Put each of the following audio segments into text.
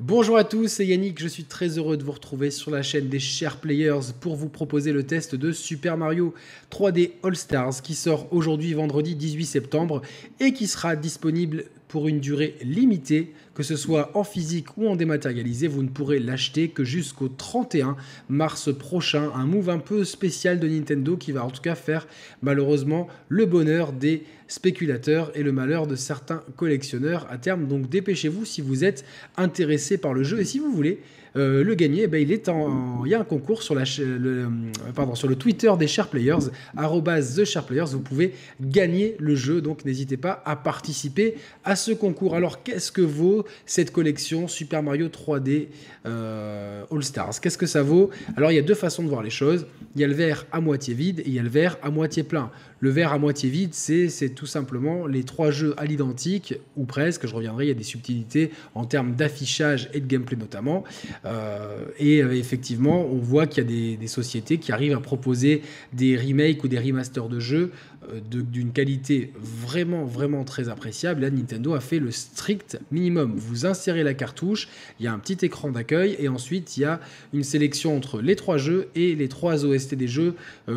Bonjour à tous, c'est Yannick, je suis très heureux de vous retrouver sur la chaîne des Share Players pour vous proposer le test de Super Mario 3D All-Stars qui sort aujourd'hui vendredi 18 septembre et qui sera disponible pour une durée limitée, que ce soit en physique ou en dématérialisé. Vous ne pourrez l'acheter que jusqu'au 31 mars prochain. Un move un peu spécial de Nintendo qui va en tout cas faire malheureusement le bonheur des spéculateurs et le malheur de certains collectionneurs à terme. Donc dépêchez-vous si vous êtes intéressé par le jeu, et si vous voulez le gagner, eh ben, il y a un concours sur, sur le Twitter des Share Players, @theshareplayers, vous pouvez gagner le jeu, donc n'hésitez pas à participer à ce concours. Alors qu'est-ce que vaut cette collection Super Mario 3D All-Stars? Qu'est-ce que ça vaut? Alors il y a deux façons de voir les choses, il y a le verre à moitié vide et il y a le verre à moitié plein. Le verre à moitié vide, c'est tout simplement les trois jeux à l'identique, ou presque, je reviendrai, il y a des subtilités en termes d'affichage et de gameplay notamment, et effectivement on voit qu'il y a des sociétés qui arrivent à proposer des remakes ou des remasters de jeux d'une qualité vraiment très appréciable. Là Nintendo a fait le strict minimum, vous insérez la cartouche, il y a un petit écran d'accueil et ensuite il y a une sélection entre les trois jeux et les trois OST des jeux,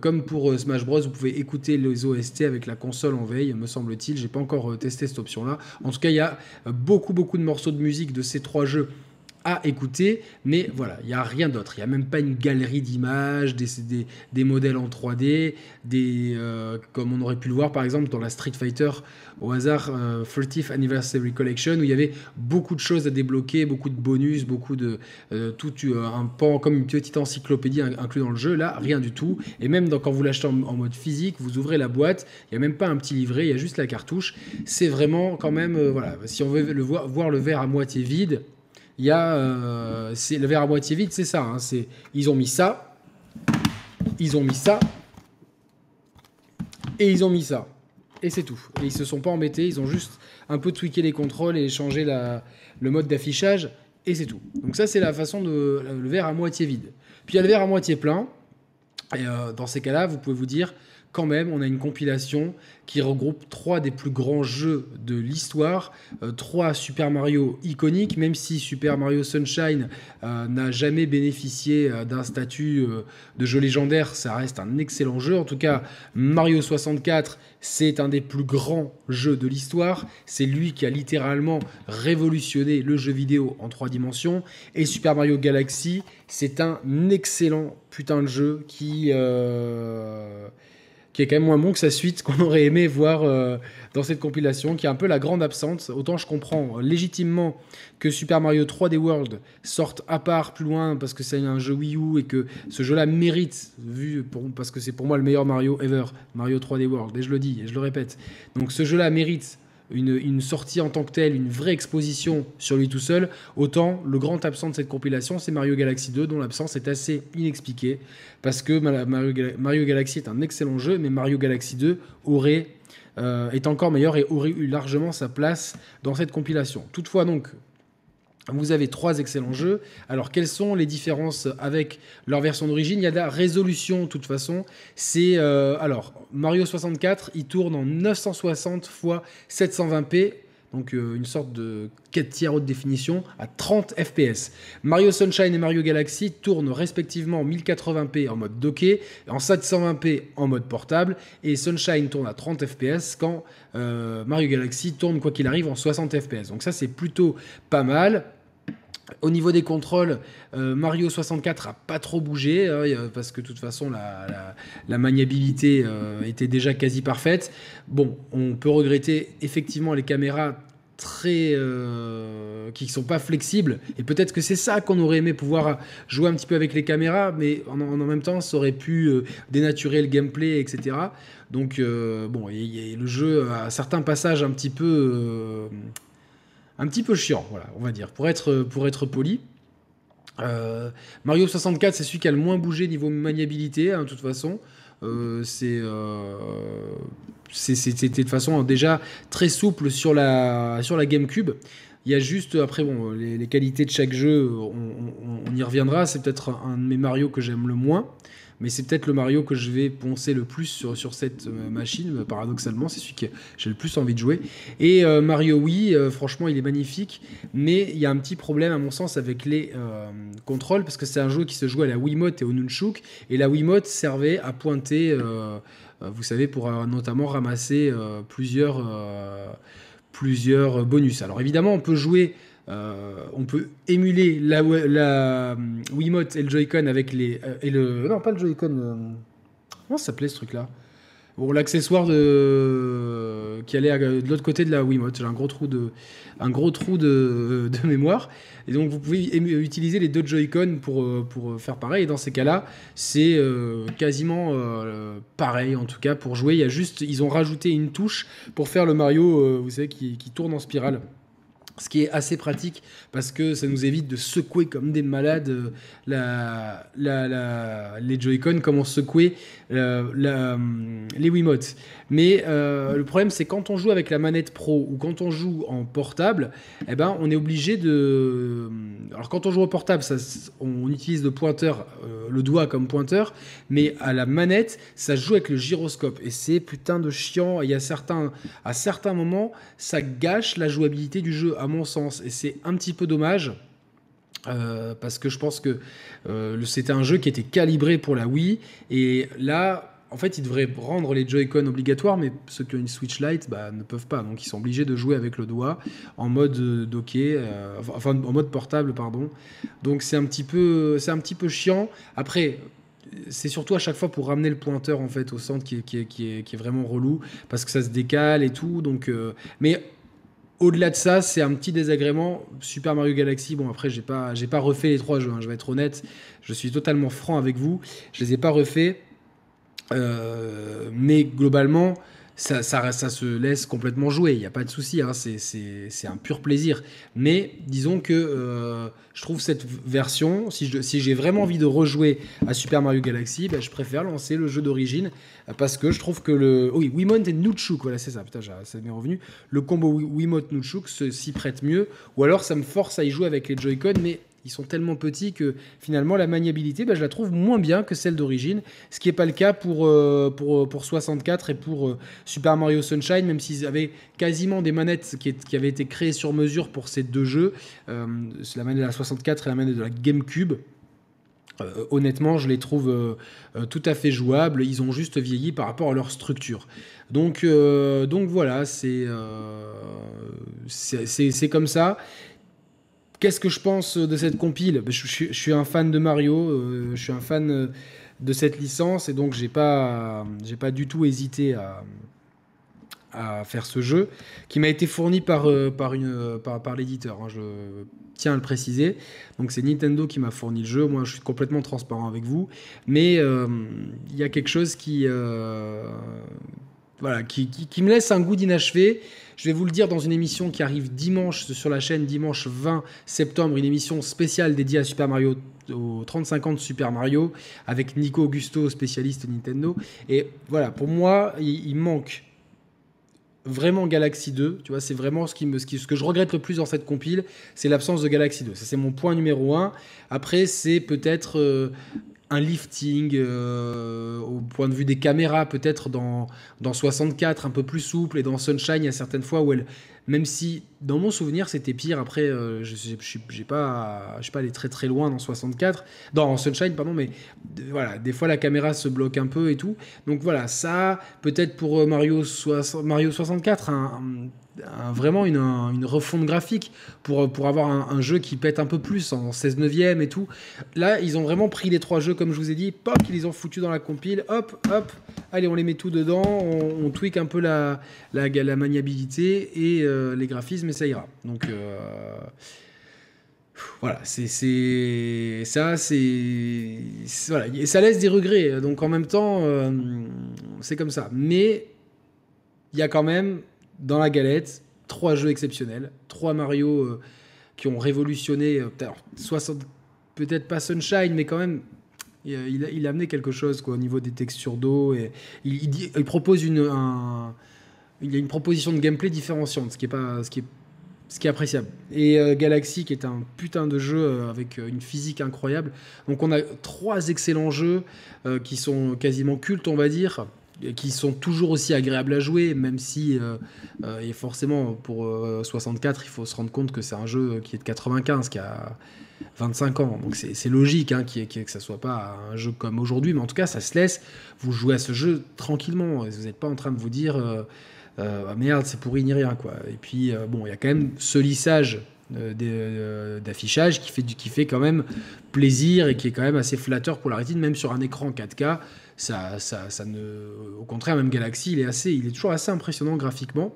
comme pour Smash Bros, vous pouvez écouter les OST avec la console en veille, me semble-t-il, j'ai pas encore testé cette option là, en tout cas il y a beaucoup de morceaux de musique de ces trois jeux à écouter, mais voilà, il n'y a rien d'autre, il n'y a même pas une galerie d'images, des modèles en 3D, comme on aurait pu le voir par exemple dans la Street Fighter au hasard 30th Anniversary Collection, où il y avait beaucoup de choses à débloquer, beaucoup de bonus, beaucoup de un pan comme une petite encyclopédie inclus dans le jeu. Là rien du tout, et même quand vous l'achetez en mode physique, vous ouvrez la boîte, il n'y a même pas un petit livret, il y a juste la cartouche. C'est vraiment quand même, voilà, si on veut voir le verre à moitié vide, il y a le verre à moitié vide, c'est ça, hein, ils ont mis ça, ils ont mis ça, et ils ont mis ça, et c'est tout. Et ils se sont pas embêtés, ils ont juste un peu tweaké les contrôles et changé le mode d'affichage, et c'est tout. Donc ça c'est la façon de le verre à moitié vide. Puis il y a le verre à moitié plein, et dans ces cas-là, vous pouvez vous dire, quand même, on a une compilation qui regroupe trois des plus grands jeux de l'histoire, trois Super Mario iconiques, même si Super Mario Sunshine n'a jamais bénéficié d'un statut de jeu légendaire, ça reste un excellent jeu. En tout cas, Mario 64, c'est un des plus grands jeux de l'histoire, c'est lui qui a littéralement révolutionné le jeu vidéo en trois dimensions, et Super Mario Galaxy, c'est un excellent putain de jeu qui est quand même moins bon que sa suite, qu'on aurait aimé voir dans cette compilation, qui est un peu la grande absente. Autant je comprends légitimement que Super Mario 3D World sorte à part, plus loin, parce que c'est un jeu Wii U, et que ce jeu-là mérite, parce que c'est pour moi le meilleur Mario ever, Mario 3D World, et je le dis, et je le répète. Donc ce jeu-là mérite une sortie en tant que telle, une vraie exposition sur lui tout seul. Autant le grand absent de cette compilation, c'est Mario Galaxy 2, dont l'absence est assez inexpliquée, parce que Mario Galaxy est un excellent jeu, mais Mario Galaxy 2 est encore meilleur et aurait eu largement sa place dans cette compilation. Toutefois donc, vous avez trois excellents jeux. Alors, quelles sont les différences avec leur version d'origine? Il y a de la résolution, de toute façon. C'est alors, Mario 64, il tourne en 960 x 720p, donc une sorte de 4/3 haute définition à 30 FPS. Mario Sunshine et Mario Galaxy tournent respectivement en 1080p en mode docké, en 720p en mode portable, et Sunshine tourne à 30 FPS quand Mario Galaxy tourne, quoi qu'il arrive, en 60 FPS. Donc ça, c'est plutôt pas mal. Au niveau des contrôles, Mario 64 n'a pas trop bougé, parce que de toute façon la maniabilité était déjà quasi parfaite. Bon, on peut regretter effectivement les caméras qui sont pas flexibles, et peut-être que c'est ça qu'on aurait aimé, pouvoir jouer un petit peu avec les caméras, mais en même temps ça aurait pu dénaturer le gameplay, etc. Donc bon, et le jeu a certains passages un petit peu chiant, voilà, on va dire, pour être poli. Mario 64, c'est celui qui a le moins bougé niveau maniabilité, hein, de toute façon. C'était de façon déjà très souple sur la GameCube. Il y a juste, après, bon, les qualités de chaque jeu, on y reviendra, c'est peut-être un de mes Mario que j'aime le moins, mais c'est peut-être le Mario que je vais poncer le plus sur cette machine, paradoxalement, c'est celui que j'ai le plus envie de jouer. Et Mario Wii, franchement, il est magnifique, mais il y a un petit problème, à mon sens, avec les contrôles, parce que c'est un jeu qui se joue à la Wiimote et au Nunchuk, et la Wiimote servait à pointer, vous savez, pour notamment ramasser plusieurs bonus. Alors évidemment, on peut jouer... on peut émuler la Wiimote et le Joy-Con avec les... non, pas le Joy-Con... comment ça s'appelait ce truc-là? Bon, l'accessoire qui allait de l'autre côté de la Wiimote. J'ai un gros trou de mémoire. Et donc, vous pouvez utiliser les deux Joy-Con pour faire pareil. Et dans ces cas-là, c'est quasiment pareil, en tout cas, pour jouer. Il y a juste... Ils ont rajouté une touche pour faire le Mario, vous savez, qui tourne en spirale. Ce qui est assez pratique parce que ça nous évite de secouer comme des malades les Joy-Con comme on secouait les Wiimotes. Mais le problème, c'est quand on joue avec la manette pro ou quand on joue en portable, eh ben, on est obligé de... Alors quand on joue au portable, on utilise le pointeur, le doigt comme pointeur, mais à la manette, ça se joue avec le gyroscope. Et c'est putain de chiant. Il y a à certains moments, ça gâche la jouabilité du jeu, à mon sens, et c'est un petit peu dommage parce que je pense que c'était un jeu qui était calibré pour la Wii, et là en fait ils devraient rendre les Joy-Con obligatoires, mais ceux qui ont une Switch Lite ne peuvent pas, donc ils sont obligés de jouer avec le doigt en mode docké, en mode portable pardon, donc c'est un petit peu chiant. Après, c'est surtout à chaque fois pour ramener le pointeur en fait au centre qui est vraiment relou parce que ça se décale et tout, donc mais au-delà de ça, c'est un petit désagrément. Super Mario Galaxy, bon après, j'ai pas refait les trois jeux, hein, je vais être honnête, je suis totalement franc avec vous, je les ai pas refaits, mais globalement, ça se laisse complètement jouer, il n'y a pas de souci, hein, c'est un pur plaisir. Mais disons que je trouve cette version, si j'ai vraiment envie de rejouer à Super Mario Galaxy, je préfère lancer le jeu d'origine parce que je trouve que oui, Wiimote et Nunchuk, voilà, c'est ça, putain, ça m'est revenu. Le combo Wiimote Nunchuk s'y prête mieux, ou alors ça me force à y jouer avec les Joy-Con, mais ils sont tellement petits que finalement la maniabilité, je la trouve moins bien que celle d'origine, ce qui n'est pas le cas pour 64 et pour Super Mario Sunshine, même s'ils avaient quasiment des manettes qui avaient été créées sur mesure pour ces deux jeux, la manette de la 64 et la manette de la GameCube. Honnêtement, je les trouve tout à fait jouables, ils ont juste vieilli par rapport à leur structure. Donc voilà, c'est comme ça. Qu'est-ce que je pense de cette compile? Je suis un fan de Mario, je suis un fan de cette licence, et donc j'ai pas du tout hésité à faire ce jeu, qui m'a été fourni par l'éditeur, hein, je tiens à le préciser. Donc c'est Nintendo qui m'a fourni le jeu, moi je suis complètement transparent avec vous, mais il y a quelque chose qui me laisse un goût d'inachevé. Je vais vous le dire dans une émission qui arrive dimanche sur la chaîne, dimanche 20 septembre, une émission spéciale dédiée à Super Mario, aux 35 ans de Super Mario, avec Nico Augusto, spécialiste Nintendo. Et voilà, pour moi, il manque vraiment Galaxy 2, tu vois, c'est vraiment ce que je regrette le plus dans cette compile, c'est l'absence de Galaxy 2. Ça, c'est mon point numéro 1. Après, c'est peut-être... un lifting au point de vue des caméras, peut-être dans 64 un peu plus souple, et dans Sunshine il y a certaines fois où elle, même si dans mon souvenir c'était pire, après je suis pas allé très très loin dans 64, dans Sunshine pardon, mais voilà, des fois la caméra se bloque un peu et tout, donc voilà, ça peut-être pour Mario 64 vraiment une refonte graphique pour avoir un jeu qui pète un peu plus en 16/9 et tout. Là ils ont vraiment pris les trois jeux comme je vous ai dit, pop, ils les ont foutus dans la compile, hop, allez on les met tout dedans, on tweak un peu la maniabilité et les graphismes et ça ira. Donc voilà, c'est voilà, et ça laisse des regrets, donc en même temps c'est comme ça, mais il y a quand même dans la galette, trois jeux exceptionnels, trois Mario qui ont révolutionné, peut-être pas Sunshine, mais quand même, il a amené quelque chose quoi, au niveau des textures d'eau, et il propose il y a une proposition de gameplay différenciante, ce qui est ce qui est appréciable. Et Galaxy, qui est un putain de jeu avec une physique incroyable. Donc on a trois excellents jeux qui sont quasiment cultes, on va dire, et qui sont toujours aussi agréables à jouer, même si, et forcément, pour 64, il faut se rendre compte que c'est un jeu qui est de 95, qui a 25 ans. Donc c'est logique hein, que ça ne soit pas un jeu comme aujourd'hui, mais en tout cas, ça se laisse. Vous jouez à ce jeu tranquillement, et vous n'êtes pas en train de vous dire... ah merde, c'est pourri ni rien quoi. Et puis bon, il y a quand même ce lissage d'affichage qui fait quand même plaisir et qui est quand même assez flatteur pour la rétine, même sur un écran 4K. Ça ne, au contraire, même Galaxy, il est toujours assez impressionnant graphiquement.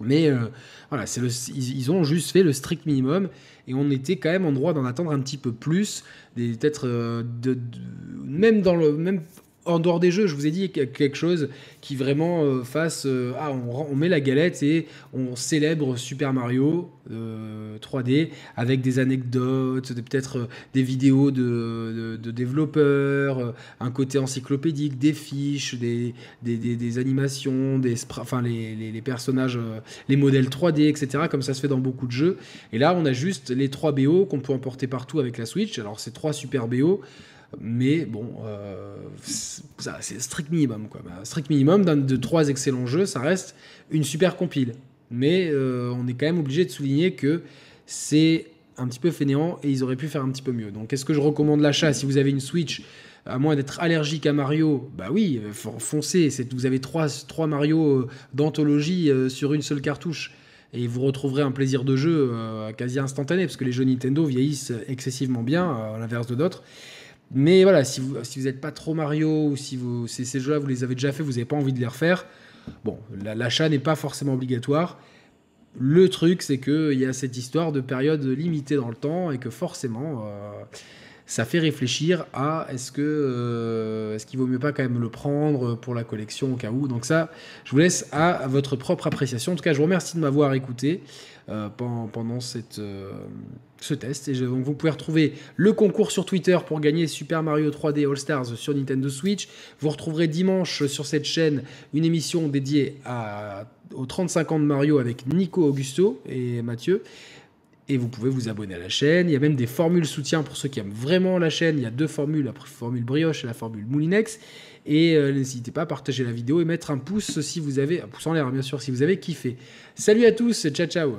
Mais voilà, ils ont juste fait le strict minimum et on était quand même en droit d'en attendre un petit peu plus, peut-être même en dehors des jeux. Je vous ai dit quelque chose qui vraiment fasse... on met la galette et on célèbre Super Mario 3D avec des anecdotes, peut-être des vidéos de développeurs, un côté encyclopédique, des fiches, des animations, les personnages, les modèles 3D, etc. Comme ça se fait dans beaucoup de jeux. Et là, on a juste les 3 BO qu'on peut emporter partout avec la Switch. Alors, c'est 3 super BO. Mais bon, ça c'est strict minimum quoi. Bah, strict minimum de 3 excellents jeux, ça reste une super compile. Mais on est quand même obligé de souligner que c'est un petit peu fainéant et ils auraient pu faire un petit peu mieux. Donc est-ce que je recommande l'achat si vous avez une Switch, à moins d'être allergique à Mario? Bah oui, foncez. Vous avez 3 Mario d'anthologie sur une seule cartouche. Et vous retrouverez un plaisir de jeu quasi instantané, parce que les jeux Nintendo vieillissent excessivement bien, à l'inverse de d'autres. Mais voilà, si vous n'êtes pas trop Mario, ou si ces jeux-là, vous les avez déjà fait, vous n'avez pas envie de les refaire, bon, l'achat n'est pas forcément obligatoire. Le truc, c'est qu'il y a cette histoire de période limitée dans le temps, et que forcément, ça fait réfléchir à est-ce qu'il vaut mieux pas quand même le prendre pour la collection au cas où. Donc ça, je vous laisse à votre propre appréciation. En tout cas, je vous remercie de m'avoir écouté pendant ce test. Et donc vous pouvez retrouver le concours sur Twitter pour gagner Super Mario 3D All-Stars sur Nintendo Switch. Vous retrouverez dimanche sur cette chaîne une émission dédiée aux 35 ans de Mario avec Nico Augusto et Mathieu. Et vous pouvez vous abonner à la chaîne. Il y a même des formules soutien pour ceux qui aiment vraiment la chaîne. Il y a 2 formules, la formule brioche et la formule moulinex. Et n'hésitez pas à partager la vidéo et mettre un pouce en l'air, bien sûr, si vous avez kiffé. Salut à tous, ciao ciao.